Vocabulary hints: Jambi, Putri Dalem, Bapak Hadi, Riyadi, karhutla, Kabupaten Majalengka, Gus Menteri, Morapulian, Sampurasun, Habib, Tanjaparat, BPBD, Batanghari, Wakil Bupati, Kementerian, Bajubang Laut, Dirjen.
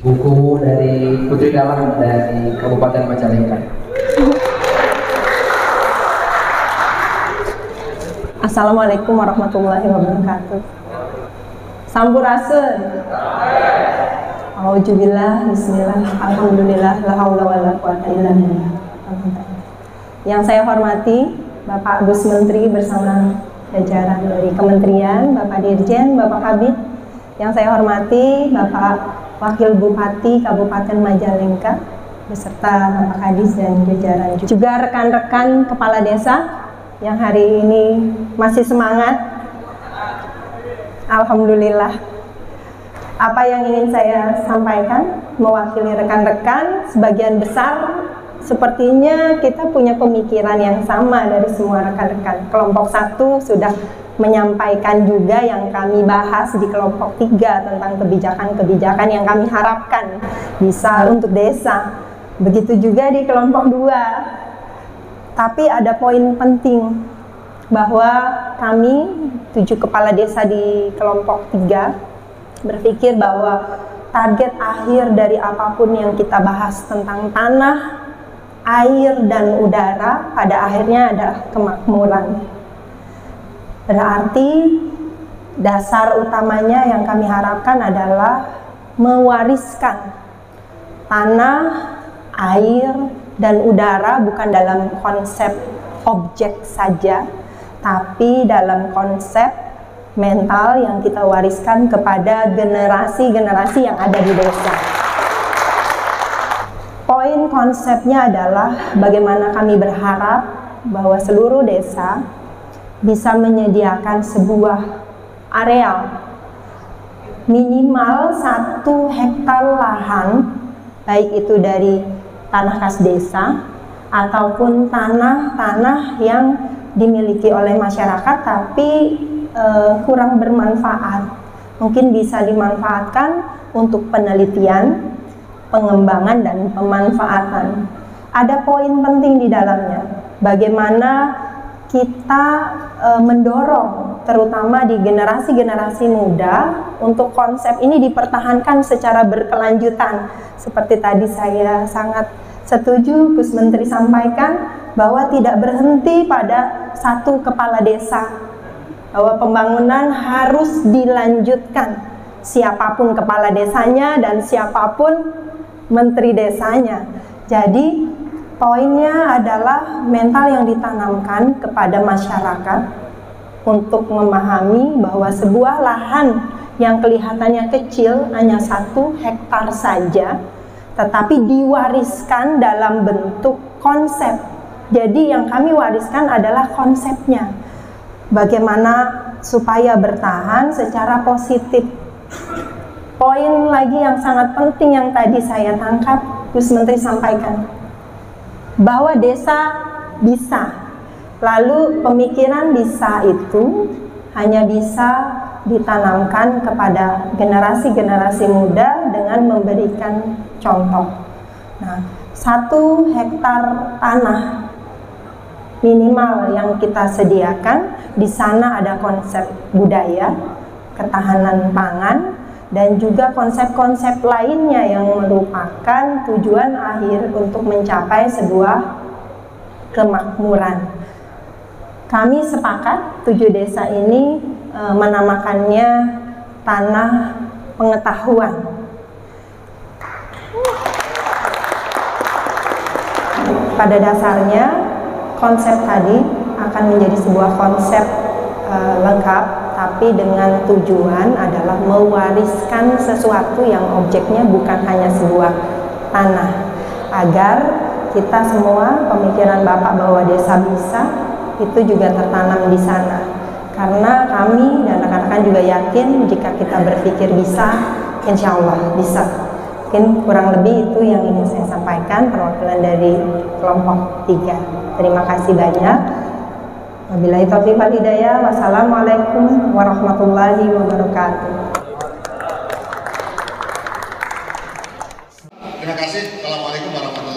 buku dari Putri Dalem dari Kabupaten Majalengka. Assalamualaikum warahmatullahi wabarakatuh. Sampurasun. Alhamdulillah, bismillah, alhamdulillah, la haula wala quwata illa billah. Yang saya hormati Bapak Gus Menteri bersama jajaran dari Kementerian, Bapak Dirjen, Bapak Habib. Yang saya hormati Bapak Wakil Bupati Kabupaten Majalengka beserta Bapak Hadi dan jajaran, juga rekan-rekan kepala desa yang hari ini masih semangat. Alhamdulillah. Apa yang ingin saya sampaikan mewakili rekan-rekan, sebagian besar sepertinya kita punya pemikiran yang sama dari semua rekan-rekan. Kelompok satu sudah menyampaikan juga yang kami bahas di kelompok 3 tentang kebijakan-kebijakan yang kami harapkan bisa untuk desa. Begitu juga di kelompok 2. Tapi ada poin penting bahwa kami 7 kepala desa di kelompok 3 berpikir bahwa target akhir dari apapun yang kita bahas tentang tanah, air, dan udara pada akhirnya adalah kemakmuran. Berarti dasar utamanya yang kami harapkan adalah mewariskan tanah, air, dan udara bukan dalam konsep objek saja, tapi dalam konsep mental yang kita wariskan kepada generasi-generasi yang ada di desa. Poin konsepnya adalah bagaimana kami berharap bahwa seluruh desa bisa menyediakan sebuah areal minimal 1 hektar lahan, baik itu dari tanah khas desa ataupun tanah-tanah yang dimiliki oleh masyarakat tapi kurang bermanfaat, mungkin bisa dimanfaatkan untuk penelitian, pengembangan, dan pemanfaatan. Ada poin penting di dalamnya, bagaimana kita mendorong terutama di generasi-generasi muda untuk konsep ini dipertahankan secara berkelanjutan. Seperti tadi saya sangat setuju Gus Menteri sampaikan bahwa tidak berhenti pada satu kepala desa, bahwa pembangunan harus dilanjutkan siapapun kepala desanya dan siapapun menteri desanya. Jadi poinnya adalah mental yang ditanamkan kepada masyarakat untuk memahami bahwa sebuah lahan yang kelihatannya kecil hanya 1 hektar saja, tetapi diwariskan dalam bentuk konsep. Jadi yang kami wariskan adalah konsepnya. Bagaimana supaya bertahan secara positif. Poin lagi yang sangat penting yang tadi saya tangkap, Gus Menteri sampaikan, bahwa desa bisa, lalu pemikiran bisa itu hanya bisa ditanamkan kepada generasi-generasi muda dengan memberikan contoh. Nah, 1 hektar tanah minimal yang kita sediakan, di sana ada konsep budaya, ketahanan pangan, dan juga konsep-konsep lainnya yang merupakan tujuan akhir untuk mencapai sebuah kemakmuran. Kami sepakat 7 desa ini menamakannya tanah pengetahuan. Pada dasarnya konsep tadi akan menjadi sebuah konsep lengkap, tapi dengan tujuan adalah mewariskan sesuatu yang objeknya bukan hanya sebuah tanah, agar kita semua pemikiran Bapak bahwa desa bisa itu juga tertanam di sana. Karena kami dan rekan-rekan juga yakin jika kita berpikir bisa, insya Allah bisa. Mungkin kurang lebih itu yang ingin saya sampaikan perwakilan dari kelompok 3. Terima kasih banyak. Wabillahi taufiq wal hidayah, wassalamualaikum warahmatullahi wabarakatuh. Terima kasih, assalamualaikum warahmatullahi wabarakatuh.